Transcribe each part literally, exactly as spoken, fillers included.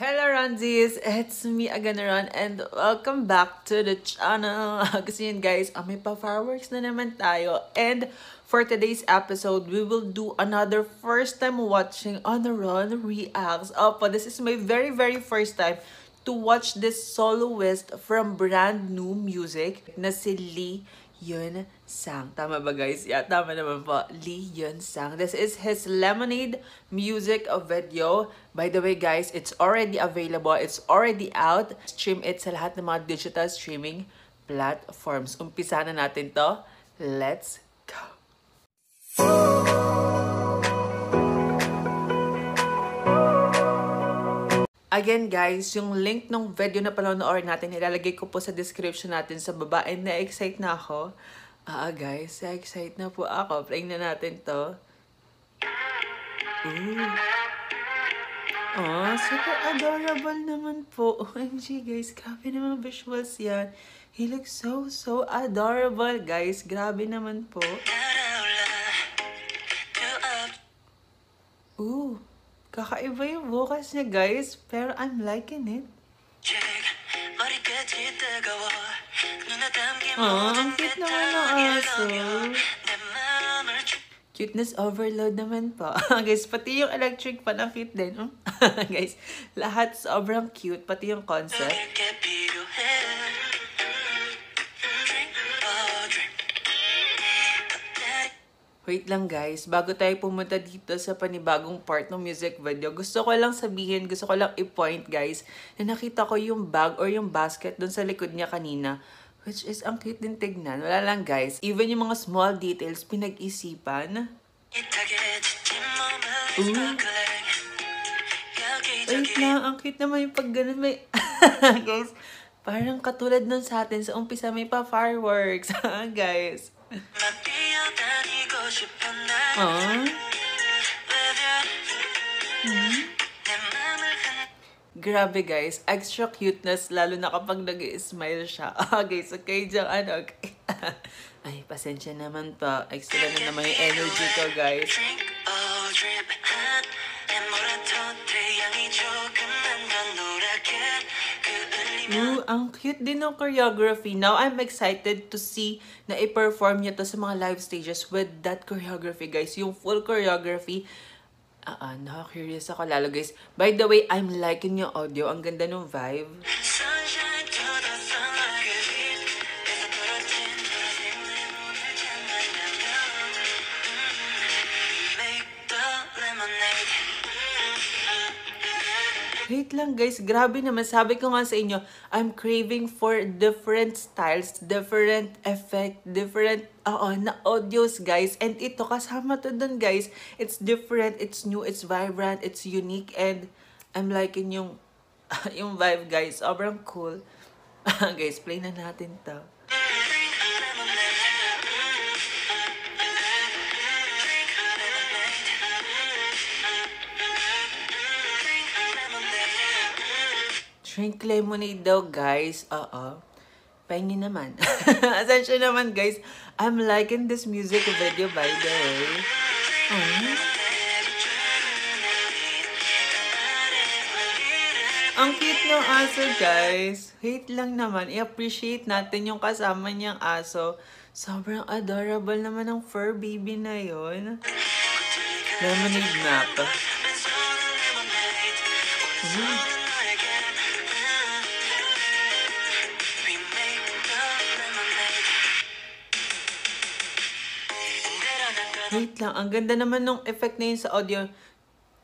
Hello Ronzies! It's me again, Ron, and welcome back to the channel. Kasi yun guys, ah, may pa-fireworks na naman tayo. And for today's episode, we will do another first time watching on the Ron Reacts. Opo, this is my very very first time to watch this soloist from Brandnew Music na si Lee Eun Sang. Tama ba guys? Yeah, tama naman po. Lee Eun Sang. This is his Lemonade music video. By the way guys, it's already available. It's already out. Stream it sa lahat ng mga digital streaming platforms. Umpisa na natin to. Let's go! Again guys, yung link ng video na panonood natin, ilalagay ko po sa description natin sa baba. And na-excite na ako. Ah uh, guys, na-excite na po ako. Play na natin to. Ooh. Oh, super adorable naman po. O M G guys, grabe naman visuals yan. He looks so, so adorable guys. Grabe naman po. Ooh. Kakaiba yung vocals niya guys, pero I'm liking it. Aww, ang cute naman ng aso. Cuteness overload naman po. Guys, pati yung electric pan, ang cute din. Huh? Guys, lahat sobrang cute, pati yung concept. Wait lang guys, bago tayo pumunta dito sa panibagong part ng music video, gusto ko lang sabihin, gusto ko lang i-point guys, na nakita ko yung bag or yung basket dun sa likod niya kanina, which is ang cute din tignan. Wala lang guys, even yung mga small details, pinag-isipan. Wait lang, ang cute naman yung pag ganun may... Guys, parang katulad nun sa atin, sa umpisa may pa fireworks. Guys. Aww. Mm-hmm. Grabe guys, extra cuteness lalo na kapag nag-smile siya. Okay, so kayo dyan, ano, okay. Ay, pasensya naman pa. Extra na naman yung energy ko guys. Ooh, ang cute din ng choreography. Now, I'm excited to see na i-perform niya to sa mga live stages with that choreography, guys. Yung full choreography. Ah, uh, uh, nakakurious ako lalo, guys. By the way, I'm liking yung audio. Ang ganda ng vibe. Wait lang guys, grabe naman. Sabi ko nga sa inyo, I'm craving for different styles, different effect, different uh, na audios guys. And ito, kasama to dun guys. It's different, it's new, it's vibrant, it's unique. And I'm liking yung, yung vibe guys. Sobrang cool. Guys, play na natin to. Drink lemonade daw, guys. Uh-oh. Pahingi naman. Asensya naman, guys. I'm liking this music video, by the way. Uh-huh. Ang cute ng aso, guys. Wait lang naman. I-appreciate natin yung kasama niyang aso. Sobrang adorable naman ng fur baby na yun. Lemonade map. Uh-huh. Wait lang, ang ganda naman ng effect na yun sa audio.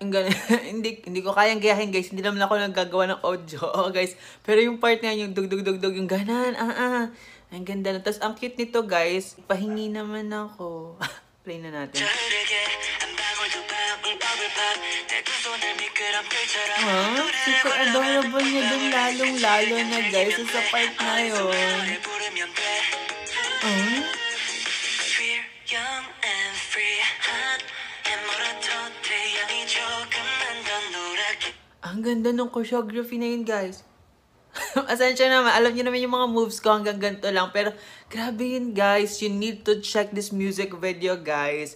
hindi, hindi ko kayang gayahin guys, hindi naman ako nagagawa ng audio, oh, guys. Pero yung part na yun, yung dug-dug-dug-dug, yung ganan, ah ah. Ang ganda na. Tapos ang cute nito guys, pahingi naman ako. Play na natin. Huh? Super adorable niya dun, lalong-lalo na guys, so, sa part na yun. Huh? Ang ganda ng choreography na yun, guys. Asensya naman. Alam niyo naman yung mga moves ko hanggang ganito lang. Pero, grabe yun, guys. You need to check this music video, guys.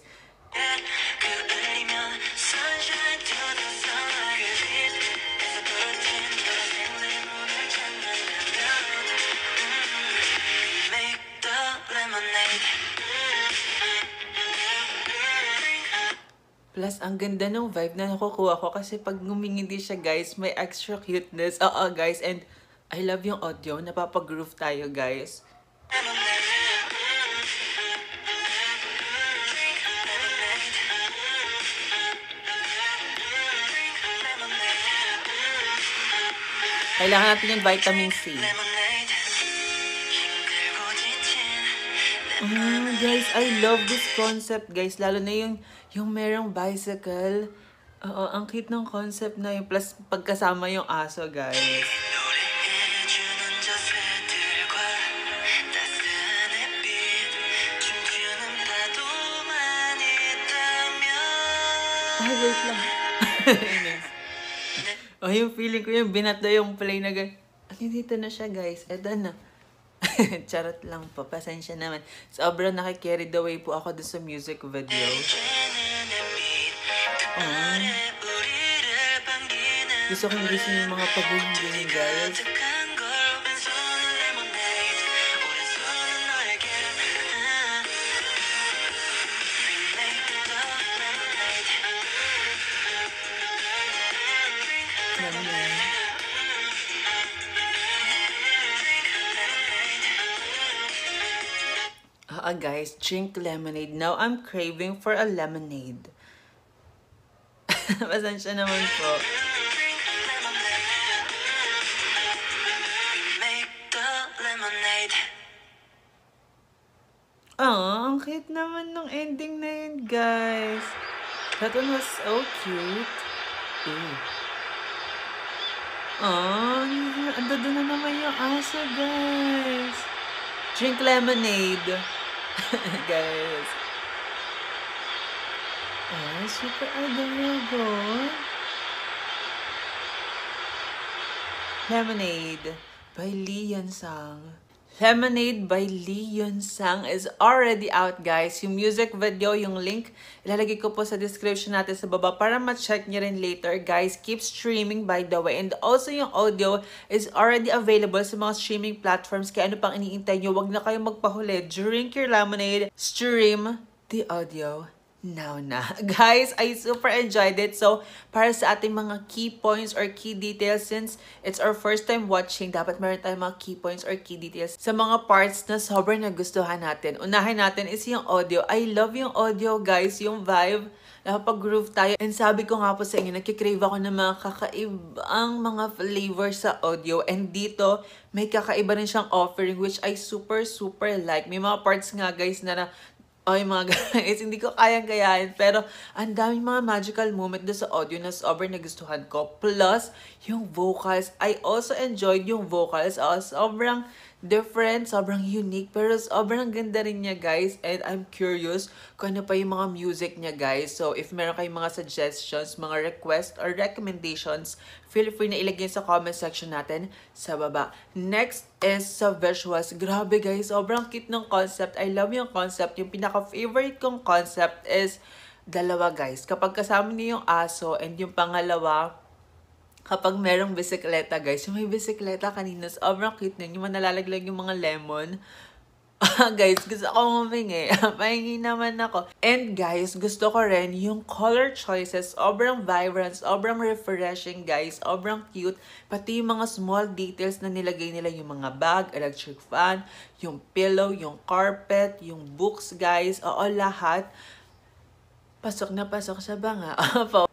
Plus, ang ganda ng vibe na nakukuha ko kasi pag ngumingiti siya, guys, may extra cuteness. Oo, uh -uh, guys. And I love yung audio. Napapag-groove tayo, guys. Kailangan natin yung vitamin C. Mm, guys, I love this concept, guys. Lalo na yung, yung merong bicycle. Oo, ang cute ng concept na yung plus pagkasama yung aso, guys. Ay, wait lang. O, oh, yung feeling ko yung binata yung play na guys. Dito na siya, guys. Eto na. Charot lang po. Pasensya naman. Sobrang nakikarried away po ako dun sa music video. Oh. Gusto kong gusto yung mga pag-uungin, guys. Uh, guys, drink lemonade. Now I'm craving for a lemonade. Pasensya naman po. Aww, ang cute naman nung ending na yun, guys. That one was so cute. Aww, ando doon na naman yung aso, guys. Drink lemonade. Guys. Oh, super adorable. Lemonade by Lee Eun Sang. Lemonade by Lee Eun Sang is already out, guys. Yung music video, yung link, ilalagay ko po sa description natin sa baba para ma-check nyo rin later, guys. Keep streaming, by the way. And also, yung audio is already available sa mga streaming platforms. Kaya ano pang iniintay nyo, wag na kayo magpahuli. Drink your lemonade, stream the audio. Now na. Guys, I super enjoyed it. So, para sa ating mga key points or key details, since it's our first time watching, dapat meron tayong mga key points or key details sa mga parts na sobrang nagustuhan natin. Unahin natin is yung audio. I love yung audio, guys. Yung vibe. Napag-groove tayo. And sabi ko nga po sa inyo, nagkikrave ako ng mga kakaibang mga flavor sa audio. And dito, may kakaiba rin siyang offering which I super, super like. May mga parts nga, guys, na na ay mga guys, hindi ko kayang-kayahin. Pero, ang daming mga magical moment doon sa audio na sobrang nagustuhan ko. Plus, yung vocals. I also enjoyed yung vocals. Uh, sobrang different, sobrang unique. Pero, sobrang ganda rin niya, guys. And I'm curious kung ano pa yung mga music niya, guys. So, if meron kayong mga suggestions, mga requests, or recommendations, feel free na ilagay sa comment section natin sa baba. Next is sa visuals. Grabe, guys. Sobrang cute ng concept. I love yung concept. Yung pinaka favorite kong concept is dalawa, guys. Kapag kasama niyo yung aso and yung pangalawa, kapag merong bisikleta, guys. Yung may bisikleta kanina, sobrang cute nun. Yung nalalaglag yung mga lemon. Guys, gusto ko humingi. Pahingi naman ako. And guys, gusto ko rin yung color choices. Sobrang vibrant, sobrang refreshing, guys. Sobrang cute. Pati yung mga small details na nilagay nila. Yung mga bag, electric fan, yung pillow, yung carpet, yung books, guys. Oo, lahat. Pasok na pasok sa banga.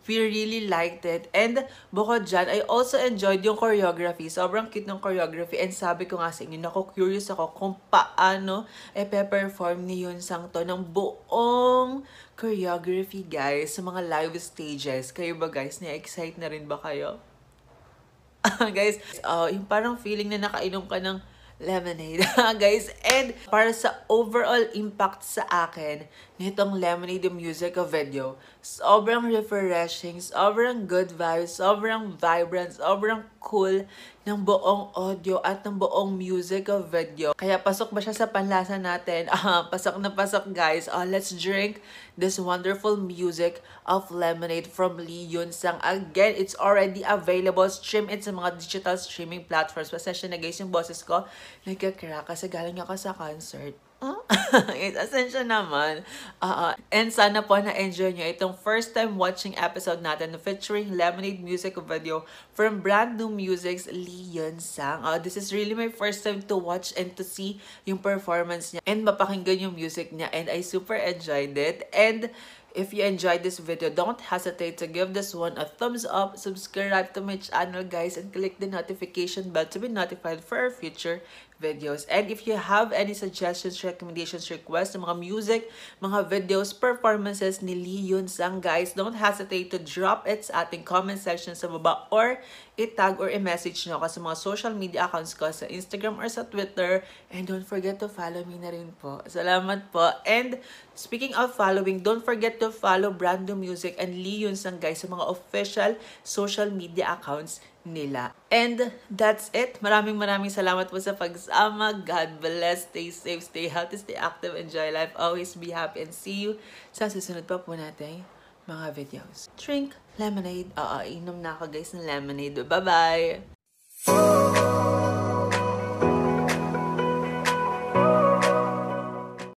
We really liked it. And bukod dyan, I also enjoyed yung choreography. Sobrang cute ng choreography. And sabi ko nga sa inyo, naku-curious ako kung paano e-perform ni Eun Sang to ng buong choreography, guys, sa mga live stages. Kayo ba, guys? Na-excite na rin ba kayo? Guys, uh, yung parang feeling na nakainom ka ng lemonade, guys. And para sa overall impact sa akin, nitong Lemonade music video, sobrang refreshing, sobrang good vibes, sobrang vibrant, sobrang cool ng buong audio at ng buong music video. Kaya pasok ba siya sa panlasa natin? Uh, pasok na pasok, guys. Uh, let's drink this wonderful music of Lemonade from Lee Eun Sang. Again, it's already available. Stream it sa mga digital streaming platforms. Pasensya na, guys, yung boses ko. Nagkakira kasi galing ako sa concert. Oh, it's Ascension naman. Uh, and sana po na-enjoy nyo itong first time watching episode natin featuring Lemonade music video from Brandnew Music's Lee Eun Sang. Uh, this is really my first time to watch and to see yung performance niya and mapakinggan yung music niya, and I super enjoyed it. And if you enjoyed this video, don't hesitate to give this one a thumbs up, subscribe to my channel guys, and click the notification bell to be notified for our future videos. And if you have any suggestions, recommendations, requests, mga music, mga videos, performances ni Lee Eun Sang guys, don't hesitate to drop it sa ating comment section sa baba, or itag or i-message nyo kasi mga social media accounts ko sa Instagram or sa Twitter. And don't forget to follow me na rin po. Salamat po. And speaking of following, don't forget to follow Brandnew Music and Lee Eun Sang guys sa mga official social media accounts nila. And that's it. Maraming maraming salamat po sa pagsama. God bless. Stay safe, stay healthy, stay active, enjoy life, always be happy, and see you sa susunod pa po natin mga videos. Drink lemonade. Oo, inom na ako guys ng lemonade. Bye-bye!